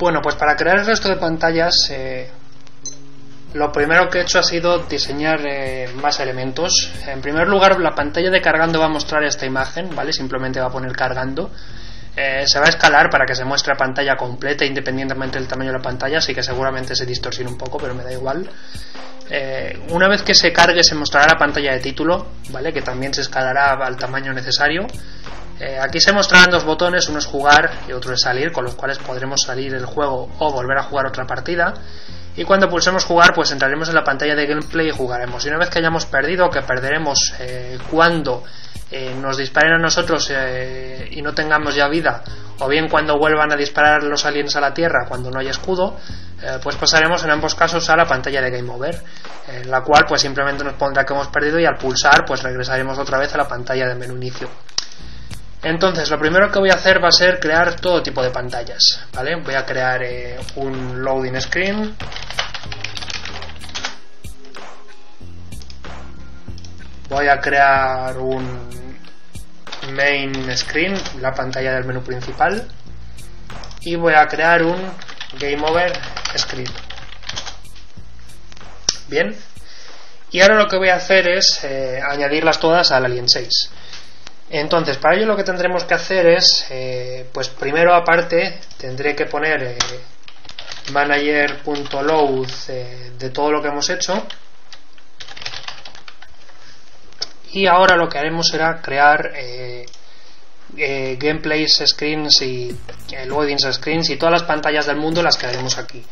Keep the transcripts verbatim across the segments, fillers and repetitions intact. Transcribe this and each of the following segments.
Bueno, pues para crear el resto de pantallas, eh, lo primero que he hecho ha sido diseñar eh, más elementos. En primer lugar, la pantalla de cargando va a mostrar esta imagen, ¿vale? Simplemente va a poner cargando. Eh, se va a escalar para que se muestre la pantalla completa independientemente del tamaño de la pantalla, así que seguramente se distorsione un poco, pero me da igual. Eh, una vez que se cargue se mostrará la pantalla de título, ¿vale? Que también se escalará al tamaño necesario. Eh, aquí se mostrarán dos botones, uno es jugar y otro es salir, con los cuales podremos salir del juego o volver a jugar otra partida. Y cuando pulsemos jugar, pues entraremos en la pantalla de gameplay y jugaremos. Y una vez que hayamos perdido, que perderemos eh, cuando eh, nos disparen a nosotros eh, y no tengamos ya vida, o bien cuando vuelvan a disparar los aliens a la Tierra cuando no hay escudo, eh, pues pasaremos en ambos casos a la pantalla de Game Over, eh, la cual pues simplemente nos pondrá que hemos perdido y al pulsar pues regresaremos otra vez a la pantalla de menú inicio. Entonces, lo primero que voy a hacer va a ser crear todo tipo de pantallas, ¿vale? Voy a crear eh, un loading screen. Voy a crear un main screen, la pantalla del menú principal. Y voy a crear un game over screen. Bien. Y ahora lo que voy a hacer es eh, añadirlas todas al Alien Chase. Entonces, para ello lo que tendremos que hacer es, eh, pues primero aparte tendré que poner eh, manager.load eh, de todo lo que hemos hecho. Y ahora lo que haremos será crear eh, eh, gameplays, screens y eh, loadings screens y todas las pantallas del mundo las crearemos aquí.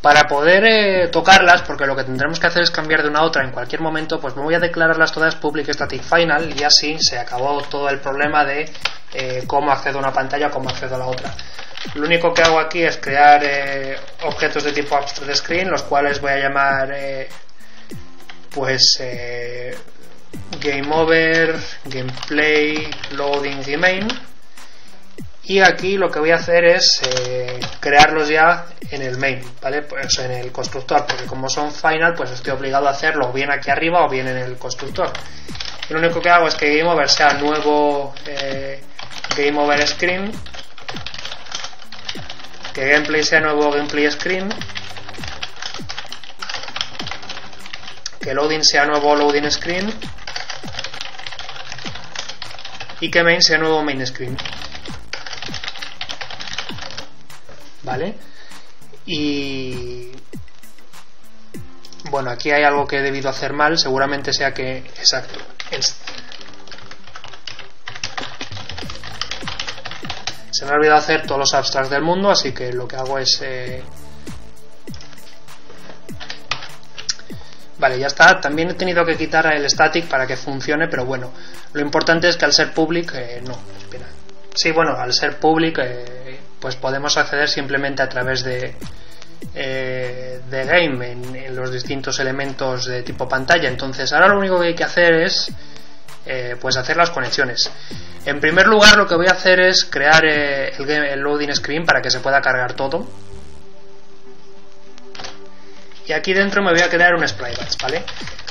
Para poder eh, tocarlas, porque lo que tendremos que hacer es cambiar de una a otra en cualquier momento, pues me voy a declararlas todas public static final y así se acabó todo el problema de eh, cómo accedo a una pantalla, cómo accedo a la otra. Lo único que hago aquí es crear eh, objetos de tipo abstract screen, los cuales voy a llamar eh, pues eh, game over, gameplay, loading y main. Y aquí lo que voy a hacer es eh, crearlos ya en el main, ¿vale? Pues en el constructor, porque como son final, pues estoy obligado a hacerlo bien aquí arriba o bien en el constructor. Y lo único que hago es que GameOver sea nuevo eh, GameOver Screen, que Gameplay sea nuevo Gameplay Screen, que Loading sea nuevo Loading Screen y que Main sea nuevo Main Screen. ¿Vale? Y bueno, aquí hay algo que he debido hacer mal, seguramente sea que exacto se me ha olvidado hacer todos los abstracts del mundo, así que lo que hago es eh... vale, ya está. También he tenido que quitar el static para que funcione, pero bueno, lo importante es que al ser public eh, no, espera, sí, bueno, al ser public eh, pues podemos acceder simplemente a través de, eh, de game en, en los distintos elementos de tipo pantalla. Entonces ahora lo único que hay que hacer es eh, pues hacer las conexiones. En primer lugar, lo que voy a hacer es crear eh, el, game, el loading screen para que se pueda cargar todo. Y aquí dentro me voy a crear un spritebatch, ¿vale?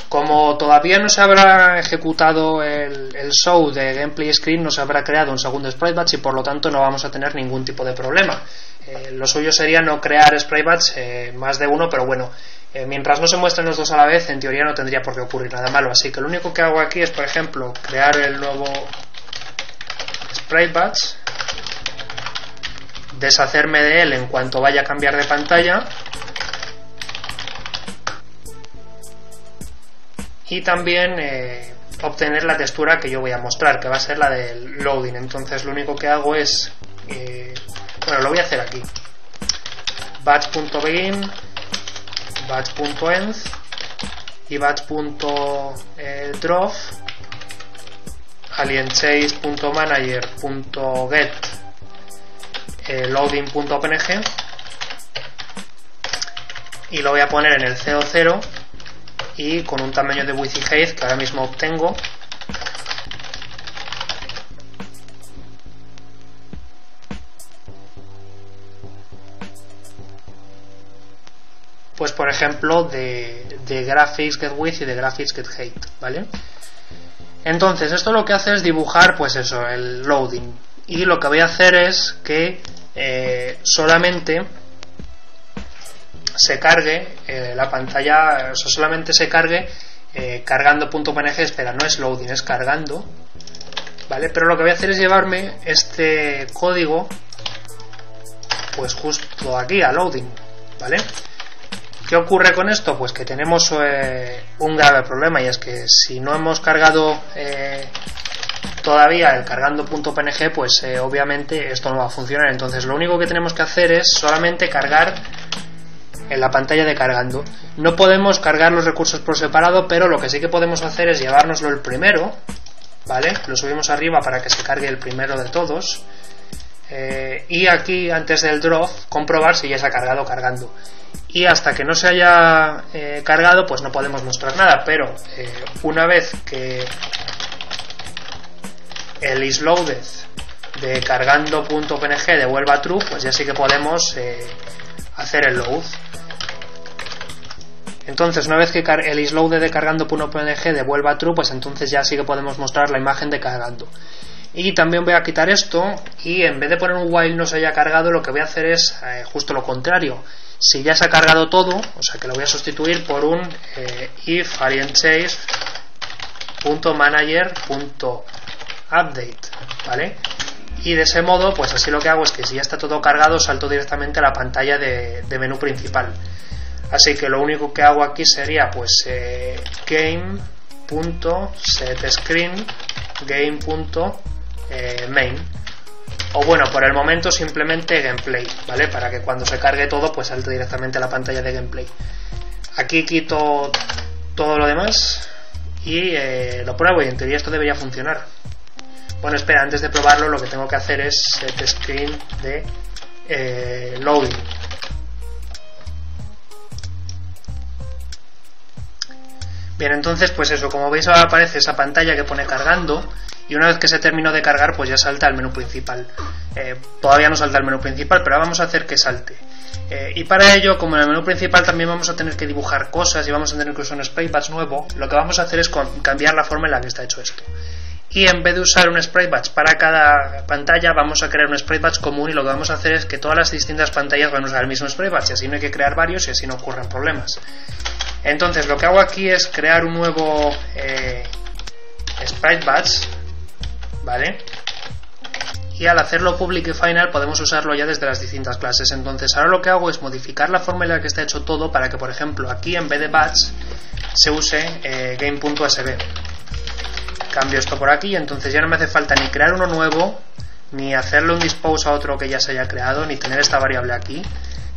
Como todavía no se habrá ejecutado el, el show de gameplay screen, no se habrá creado un segundo spritebatch y por lo tanto no vamos a tener ningún tipo de problema. Eh, lo suyo sería no crear spritebatch eh, más de uno, pero bueno, eh, mientras no se muestren los dos a la vez, en teoría no tendría por qué ocurrir nada malo. Así que lo único que hago aquí es, por ejemplo, crear el nuevo spritebatch, deshacerme de él en cuanto vaya a cambiar de pantalla. Y también eh, obtener la textura que yo voy a mostrar, que va a ser la del loading. Entonces lo único que hago es... Eh, bueno, lo voy a hacer aquí. Batch.begin, batch.end y batch.drop, alienchase.manager.get, eh, loading.png, y lo voy a poner en el ce o cero y con un tamaño de width y height que ahora mismo obtengo, pues por ejemplo de, de graphics get width y de graphics get height, ¿vale? Entonces esto lo que hace es dibujar pues eso, el loading, y lo que voy a hacer es que eh, solamente se cargue eh, la pantalla, o sea, solamente se cargue eh, cargando.png, espera, no es loading, es cargando, ¿vale? Pero lo que voy a hacer es llevarme este código pues justo aquí a loading, ¿vale? ¿Qué ocurre con esto? Pues que tenemos eh, un grave problema, y es que si no hemos cargado eh, todavía el cargando.png, pues eh, obviamente esto no va a funcionar. Entonces lo único que tenemos que hacer es solamente cargar en la pantalla de cargando. No podemos cargar los recursos por separado, pero lo que sí que podemos hacer es llevárnoslo el primero, ¿vale? Lo subimos arriba para que se cargue el primero de todos. Eh, y aquí, antes del drop, comprobar si ya se ha cargado cargando, y hasta que no se haya eh, cargado pues no podemos mostrar nada, pero eh, una vez que el isLoaded de cargando.png devuelva true, pues ya sí que podemos eh, hacer el load. Entonces, una vez que el isLoaded de cargando.png devuelva true, pues entonces ya sí que podemos mostrar la imagen de cargando. Y también voy a quitar esto, y en vez de poner un while no se haya cargado, lo que voy a hacer es eh, justo lo contrario. Si ya se ha cargado todo, o sea que lo voy a sustituir por un eh, if alien chase .manager.update, ¿vale? Y de ese modo, pues así lo que hago es que si ya está todo cargado, salto directamente a la pantalla de, de menú principal. Así que lo único que hago aquí sería pues eh, game.setScreen game. Eh, main, o bueno, por el momento simplemente gameplay, ¿vale? Para que cuando se cargue todo pues salte directamente a la pantalla de gameplay. Aquí quito todo lo demás y eh, lo pruebo, y en teoría esto debería funcionar. Bueno, espera, antes de probarlo lo que tengo que hacer es set screen de eh, loading. Bien, entonces pues eso, como veis ahora aparece esa pantalla que pone cargando, y una vez que se terminó de cargar pues ya salta al menú principal. Eh, todavía no salta al menú principal, pero ahora vamos a hacer que salte. Eh, y para ello, como en el menú principal también vamos a tener que dibujar cosas y vamos a tener que usar un sprite batch nuevo, lo que vamos a hacer es cambiar la forma en la que está hecho esto. Y en vez de usar un sprite batch para cada pantalla, vamos a crear un sprite batch común, y lo que vamos a hacer es que todas las distintas pantallas van a usar el mismo sprite batch, y así no hay que crear varios y así no ocurren problemas. Entonces lo que hago aquí es crear un nuevo eh, sprite batch, ¿vale? Y al hacerlo public y final podemos usarlo ya desde las distintas clases. Entonces ahora lo que hago es modificar la forma en la que está hecho todo para que, por ejemplo, aquí en vez de batch se use eh, game.sb. Cambio esto por aquí, y entonces ya no me hace falta ni crear uno nuevo, ni hacerle un dispose a otro que ya se haya creado, ni tener esta variable aquí.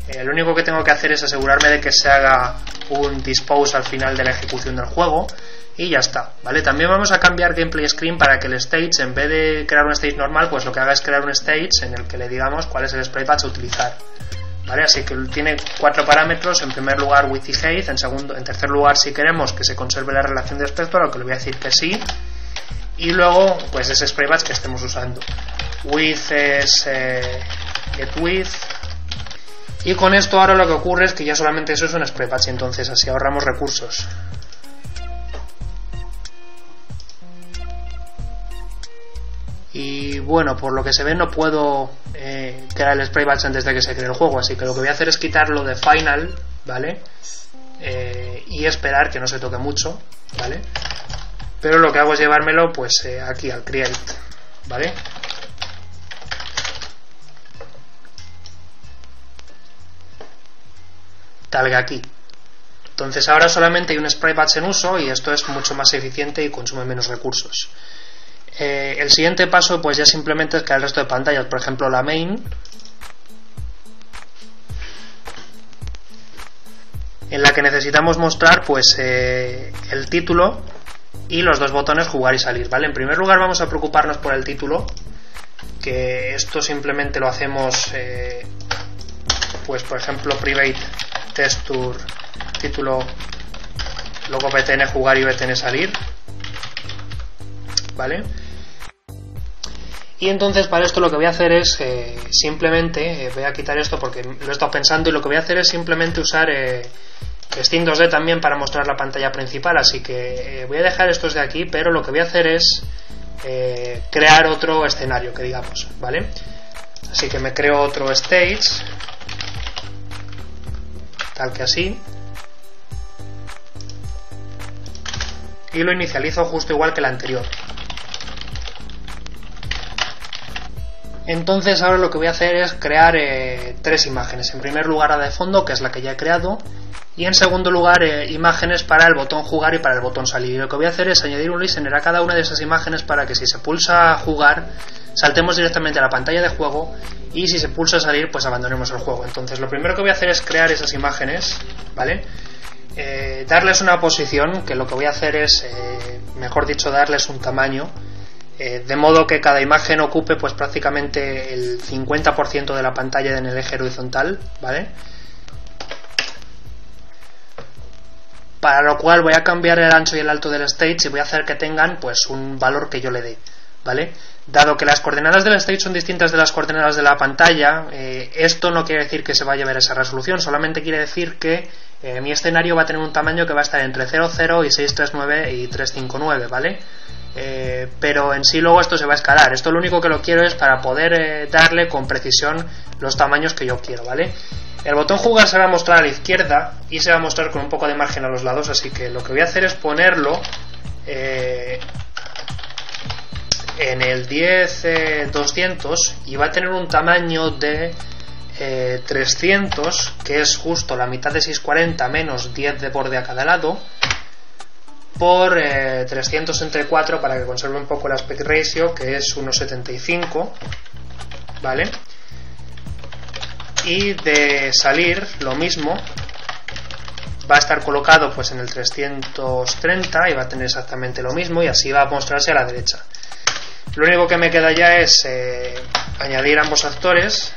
Eh, lo único que tengo que hacer es asegurarme de que se haga un dispose al final de la ejecución del juego, y ya está, ¿vale? También vamos a cambiar gameplay screen para que el stage, en vez de crear un stage normal, pues lo que haga es crear un stage en el que le digamos cuál es el sprite batch a utilizar, ¿vale? Así que tiene cuatro parámetros: en primer lugar width y height, en segundo, en tercer lugar si queremos que se conserve la relación de aspecto, a lo que le voy a decir que sí, y luego pues ese sprite batch que estemos usando. Width es eh, getWidth. Y con esto ahora lo que ocurre es que ya solamente eso es un sprite batch, entonces así ahorramos recursos. Y bueno, por lo que se ve no puedo eh, crear el sprite batch antes de que se cree el juego, así que lo que voy a hacer es quitarlo de final, ¿vale? Eh, y esperar que no se toque mucho, ¿vale? Pero lo que hago es llevármelo pues eh, aquí al create, ¿vale? Tal que aquí. Entonces ahora solamente hay un sprite batch en uso, y esto es mucho más eficiente y consume menos recursos. Eh, el siguiente paso pues ya simplemente es crear el resto de pantallas, por ejemplo la main, en la que necesitamos mostrar pues eh, el título y los dos botones jugar y salir, ¿vale? En primer lugar vamos a preocuparnos por el título, que esto simplemente lo hacemos eh, pues por ejemplo private texture título, luego btn jugar y btn salir, ¿vale? Y entonces para esto lo que voy a hacer es eh, simplemente, eh, voy a quitar esto porque lo he estado pensando, y lo que voy a hacer es simplemente usar eh, Steam dos D también para mostrar la pantalla principal, así que eh, voy a dejar estos de aquí, pero lo que voy a hacer es eh, crear otro escenario, que digamos, ¿vale? Así que me creo otro stage tal que así, y lo inicializo justo igual que la anterior. Entonces ahora lo que voy a hacer es crear eh, tres imágenes. En primer lugar la de fondo, que es la que ya he creado, y en segundo lugar eh, imágenes para el botón jugar y para el botón salir. Y lo que voy a hacer es añadir un listener a cada una de esas imágenes para que si se pulsa jugar saltemos directamente a la pantalla de juego, y si se pulsa salir pues abandonemos el juego. Entonces lo primero que voy a hacer es crear esas imágenes, ¿vale? Eh, darles una posición, que lo que voy a hacer es, eh, mejor dicho, darles un tamaño, eh, de modo que cada imagen ocupe pues prácticamente el cincuenta por ciento de la pantalla en el eje horizontal, ¿vale? Para lo cual voy a cambiar el ancho y el alto del stage y voy a hacer que tengan pues un valor que yo le dé, ¿vale? Dado que las coordenadas del stage son distintas de las coordenadas de la pantalla, eh, esto no quiere decir que se vaya a ver esa resolución, solamente quiere decir que eh, mi escenario va a tener un tamaño que va a estar entre cero coma cero y seiscientos treinta y nueve y trescientos cincuenta y nueve, ¿vale? Eh, pero en sí luego esto se va a escalar. Esto lo único que lo quiero es para poder eh, darle con precisión los tamaños que yo quiero, ¿vale? El botón jugar se va a mostrar a la izquierda y se va a mostrar con un poco de margen a los lados, así que lo que voy a hacer es ponerlo eh, en el diez doscientos y va a tener un tamaño de eh, trescientos, que es justo la mitad de seiscientos cuarenta menos diez de borde a cada lado, por eh, trescientos sesenta y cuatro, para que conserve un poco el aspect ratio, que es uno setenta y cinco, ¿vale? Y de salir lo mismo, va a estar colocado pues en el trescientos treinta y va a tener exactamente lo mismo, y así va a mostrarse a la derecha. Lo único que me queda ya es eh, añadir ambos actores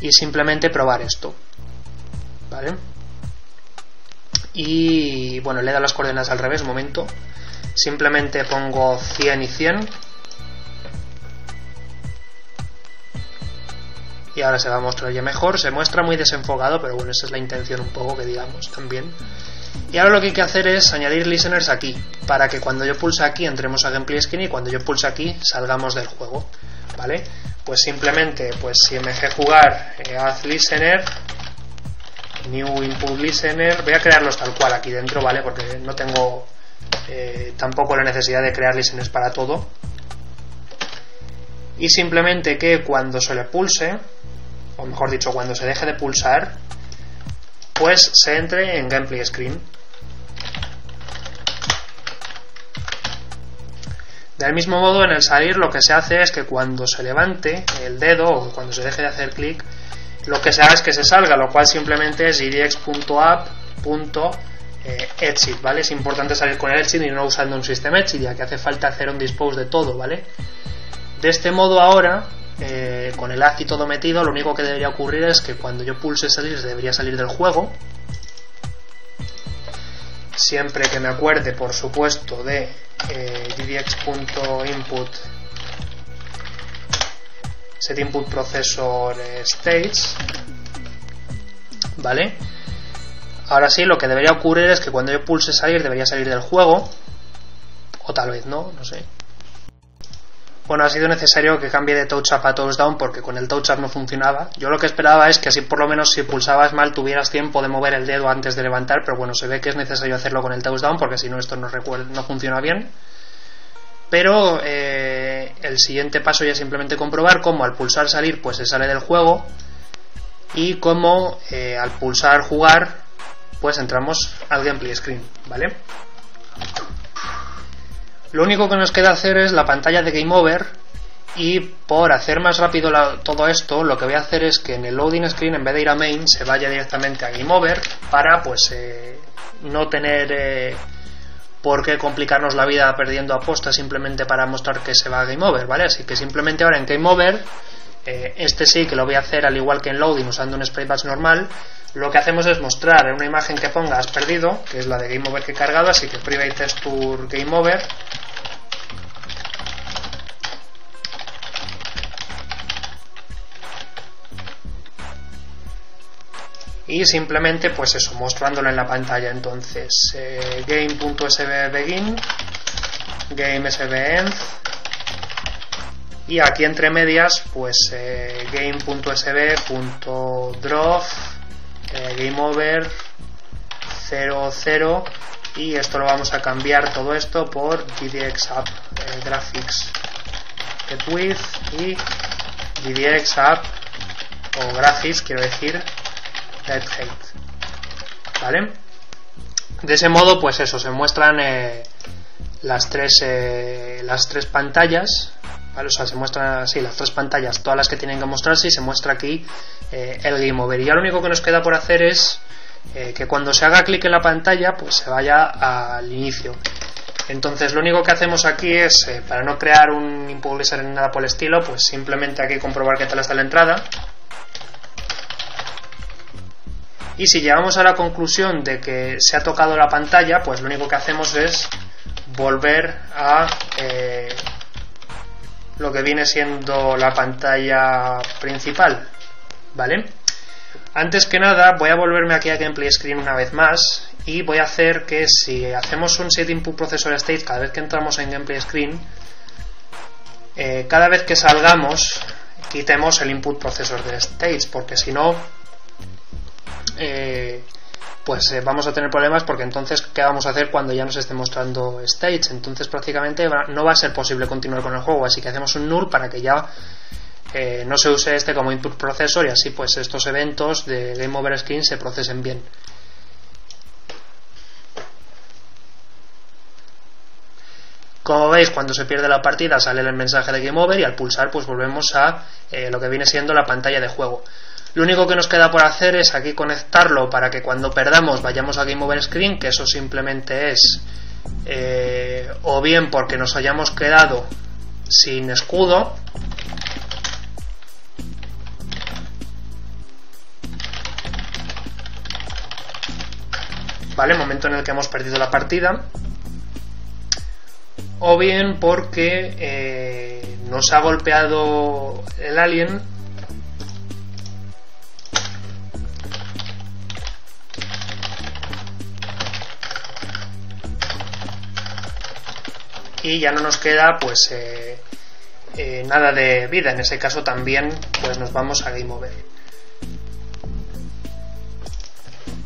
y simplemente probar esto, ¿vale? Y bueno, le he dado las coordenadas al revés, un momento. Simplemente pongo cien y cien. Y ahora se va a mostrar ya mejor. Se muestra muy desenfocado, pero bueno, esa es la intención un poco que digamos también. Y ahora lo que hay que hacer es añadir listeners aquí, para que cuando yo pulse aquí entremos a Gameplay Skin y cuando yo pulse aquí salgamos del juego, ¿vale? Pues simplemente, pues si mg jugar, eh, haz listener, new input listener. Voy a crearlos tal cual aquí dentro, ¿vale? Porque no tengo eh, tampoco la necesidad de crear listeners para todo. Y simplemente que cuando se le pulse, o mejor dicho, cuando se deje de pulsar, pues se entre en Gameplay Screen. Del mismo modo, en el salir lo que se hace es que cuando se levante el dedo o cuando se deje de hacer clic, lo que se haga es que se salga, lo cual simplemente es gdx.app.exit, ¿vale? Es importante salir con el exit y no usando un system exit, ya que hace falta hacer un dispose de todo, ¿vale? De este modo ahora, eh, con el haz y todo metido, lo único que debería ocurrir es que cuando yo pulse salir, debería salir del juego. Siempre que me acuerde, por supuesto, de eh, gdx.input set input processor stage, ¿vale? Ahora sí, lo que debería ocurrir es que cuando yo pulse salir, debería salir del juego. O tal vez no, no sé. Bueno, ha sido necesario que cambie de touch up a touchdown porque con el touch up no funcionaba. Yo lo que esperaba es que así por lo menos si pulsabas mal tuvieras tiempo de mover el dedo antes de levantar, pero bueno, se ve que es necesario hacerlo con el touchdown porque si no esto no, no funciona bien. Pero eh, el siguiente paso ya es simplemente comprobar cómo al pulsar salir pues se sale del juego y cómo eh, al pulsar jugar pues entramos al Gameplay Screen, ¿vale? Lo único que nos queda hacer es la pantalla de Game Over, y por hacer más rápido la, todo esto, lo que voy a hacer es que en el Loading Screen, en vez de ir a Main, se vaya directamente a Game Over para pues eh, no tener eh, por qué complicarnos la vida perdiendo apostas simplemente para mostrar que se va a Game Over, ¿vale? Así que simplemente ahora en Game Over, eh, este sí que lo voy a hacer al igual que en Loading usando un Sprite Batch normal, lo que hacemos es mostrar en una imagen que ponga has perdido, que es la de Game Over que he cargado, así que Private Texture Game Over. Y simplemente pues eso, mostrándolo en la pantalla. Entonces eh, game.sbbegin game.svm, y aquí entre medias pues eh, game.sb.drop, eh, gameover cero cero, y esto lo vamos a cambiar todo esto por gdx app eh, graphics get with y gdx app o graphics quiero decir get height, ¿vale? De ese modo pues eso, se muestran eh, las tres eh, las tres pantallas, ¿vale? O sea, se muestran así las tres pantallas, todas las que tienen que mostrarse, y se muestra aquí eh, el game over. Y ya lo único que nos queda por hacer es eh, que cuando se haga clic en la pantalla pues se vaya al inicio. Entonces lo único que hacemos aquí es eh, para no crear un impublisher ni nada por el estilo, pues simplemente aquí comprobar qué tal está la entrada. Y si llegamos a la conclusión de que se ha tocado la pantalla, pues lo único que hacemos es volver a eh, lo que viene siendo la pantalla principal, ¿vale? Antes que nada voy a volverme aquí a Gameplay Screen una vez más, y voy a hacer que si hacemos un set input processor state cada vez que entramos en Gameplay Screen, eh, cada vez que salgamos quitemos el input processor del stage, porque si no Eh, pues eh, vamos a tener problemas, porque entonces ¿qué vamos a hacer cuando ya nos esté mostrando stage? Entonces prácticamente no va a ser posible continuar con el juego, así que hacemos un null para que ya eh, no se use este como input processor, y así pues estos eventos de Game Over Screen se procesen bien. Como veis, cuando se pierde la partida sale el mensaje de Game Over, y al pulsar pues volvemos a eh, lo que viene siendo la pantalla de juego. Lo único que nos queda por hacer es aquí conectarlo para que cuando perdamos vayamos a Game Over Screen, que eso simplemente es eh, o bien porque nos hayamos quedado sin escudo, vale, momento en el que hemos perdido la partida, o bien porque eh, nos ha golpeado el alien. Y ya no nos queda pues eh, eh, nada de vida. En ese caso también pues nos vamos a Game Over.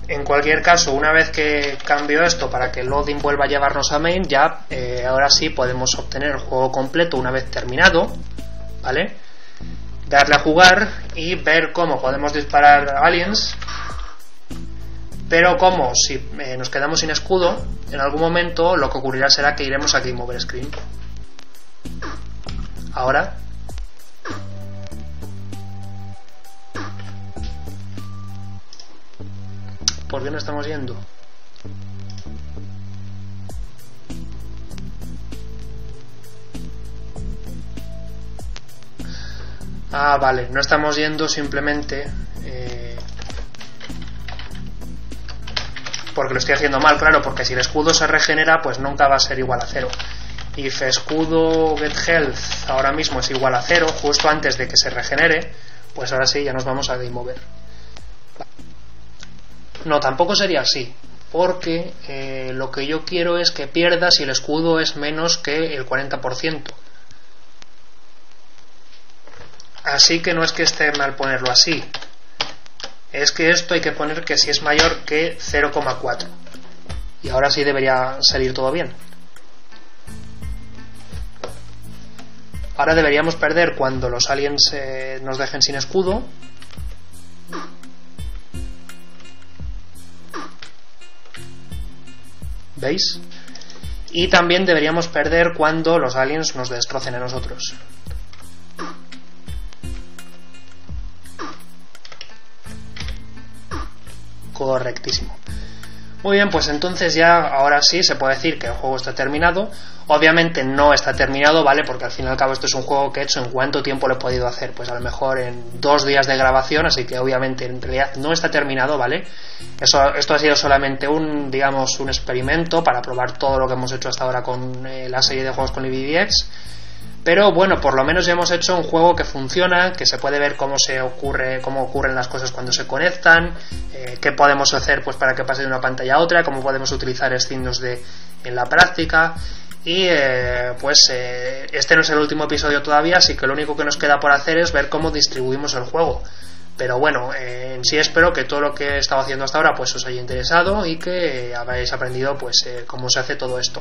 En cualquier caso, una vez que cambio esto para que el loading vuelva a llevarnos a main, ya eh, ahora sí podemos obtener el juego completo una vez terminado, ¿vale? Darle a jugar y ver cómo podemos disparar a aliens. Pero como si eh, nos quedamos sin escudo, en algún momento lo que ocurrirá será que iremos a Game Over Screen. Ahora. ¿Por qué no estamos yendo? Ah, vale, no estamos yendo simplemente... Eh, porque lo estoy haciendo mal, claro, porque si el escudo se regenera pues nunca va a ser igual a cero. If escudo get health ahora mismo es igual a cero, justo antes de que se regenere, pues ahora sí ya nos vamos a Game Over. No, tampoco sería así, porque eh, lo que yo quiero es que pierda si el escudo es menos que el cuarenta por ciento. Así que no es que esté mal ponerlo así. Es que esto hay que poner que si es mayor que cero coma cuatro. Y ahora sí debería salir todo bien. Ahora deberíamos perder cuando los aliens eh, nos dejen sin escudo. ¿Veis? Y también deberíamos perder cuando los aliens nos destrocen a nosotros. Correctísimo. Muy bien, pues entonces ya ahora sí se puede decir que el juego está terminado. Obviamente no está terminado, ¿vale? Porque al fin y al cabo esto es un juego que he hecho. ¿En cuánto tiempo lo he podido hacer? Pues a lo mejor en dos días de grabación, así que obviamente en realidad no está terminado, ¿vale? Eso, esto ha sido solamente un, digamos, un experimento para probar todo lo que hemos hecho hasta ahora con eh, la serie de juegos con libGDX. Pero bueno, por lo menos ya hemos hecho un juego que funciona, que se puede ver cómo se ocurre, cómo ocurren las cosas cuando se conectan, eh, qué podemos hacer pues para que pase de una pantalla a otra, cómo podemos utilizar escenarios de en la práctica, y eh, pues eh, este no es el último episodio todavía, así que lo único que nos queda por hacer es ver cómo distribuimos el juego. Pero bueno, eh, en sí espero que todo lo que he estado haciendo hasta ahora pues os haya interesado y que habéis aprendido pues eh, cómo se hace todo esto.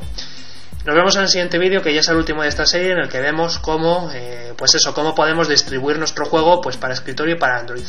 Nos vemos en el siguiente vídeo, que ya es el último de esta serie, en el que vemos cómo, eh, pues eso, cómo podemos distribuir nuestro juego pues para escritorio y para Android.